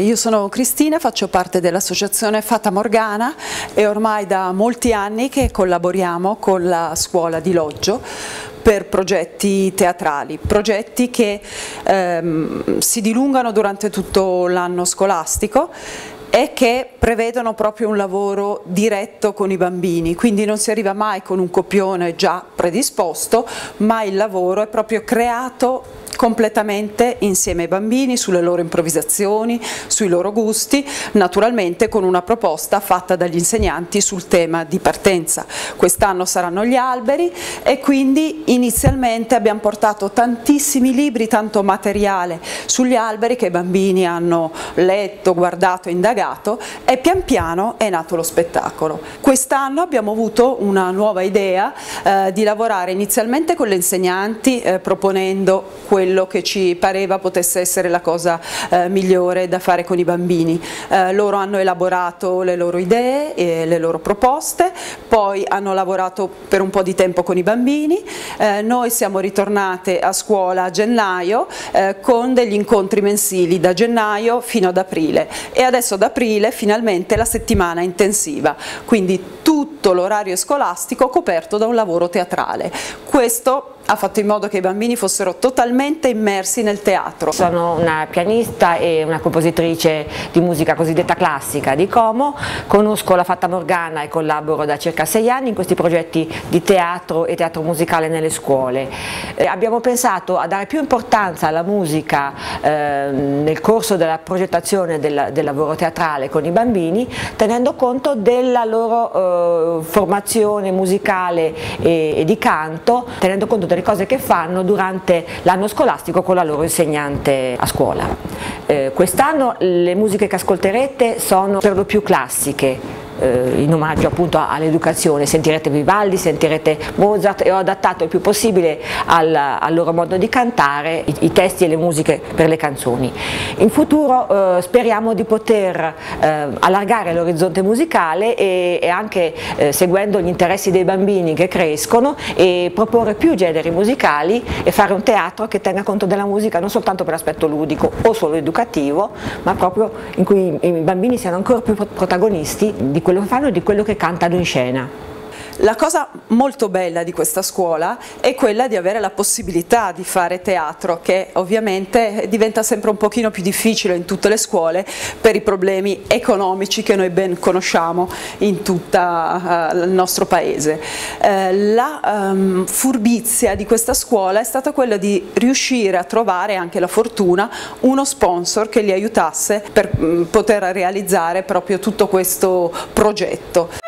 Io sono Cristina, faccio parte dell'associazione Fata Morgana e ormai da molti anni che collaboriamo con la scuola di Loggio per progetti teatrali, progetti che si dilungano durante tutto l'anno scolastico e che prevedono proprio un lavoro diretto con i bambini, quindi non si arriva mai con un copione già predisposto, ma il lavoro è proprio creato completamente insieme ai bambini, sulle loro improvvisazioni, sui loro gusti, naturalmente con una proposta fatta dagli insegnanti sul tema di partenza. Quest'anno saranno gli alberi e quindi inizialmente abbiamo portato tantissimi libri, tanto materiale sugli alberi che i bambini hanno letto, guardato, indagato e pian piano è nato lo spettacolo. Quest'anno abbiamo avuto una nuova idea di lavorare inizialmente con le insegnanti proponendo quello che ci pareva potesse essere la cosa migliore da fare con i bambini. Loro hanno elaborato le loro idee e le loro proposte, poi hanno lavorato per un po' di tempo con i bambini, noi siamo ritornate a scuola a gennaio con degli incontri mensili da gennaio fino ad aprile e adesso ad aprile finalmente la settimana intensiva, quindi tutto l'orario scolastico coperto da un lavoro teatrale. Questo ha fatto in modo che i bambini fossero totalmente immersi nel teatro. Sono una pianista e una compositrice di musica cosiddetta classica di Como, conosco la Fata Morgana e collaboro da circa 6 anni in questi progetti di teatro e teatro musicale nelle scuole. Abbiamo pensato a dare più importanza alla musica nel corso della progettazione del lavoro teatrale con i bambini, tenendo conto della loro formazione musicale e di canto, tenendo conto delle cose che fanno durante l'anno scolastico con la loro insegnante a scuola. Quest'anno le musiche che ascolterete sono per lo più classiche, in omaggio appunto all'educazione. Sentirete Vivaldi, sentirete Mozart e ho adattato il più possibile al loro modo di cantare i testi e le musiche per le canzoni. In futuro speriamo di poter allargare l'orizzonte musicale e anche seguendo gli interessi dei bambini che crescono e proporre più generi musicali e fare un teatro che tenga conto della musica non soltanto per aspetto ludico o solo educativo, ma proprio in cui i bambini siano ancora più protagonisti di quello che fanno e di quello che cantano in scena. La cosa molto bella di questa scuola è quella di avere la possibilità di fare teatro, che ovviamente diventa sempre un pochino più difficile in tutte le scuole per i problemi economici che noi ben conosciamo in tutto il nostro paese. La furbizia di questa scuola è stata quella di riuscire a trovare, anche la fortuna, uno sponsor che li aiutasse per poter realizzare proprio tutto questo progetto.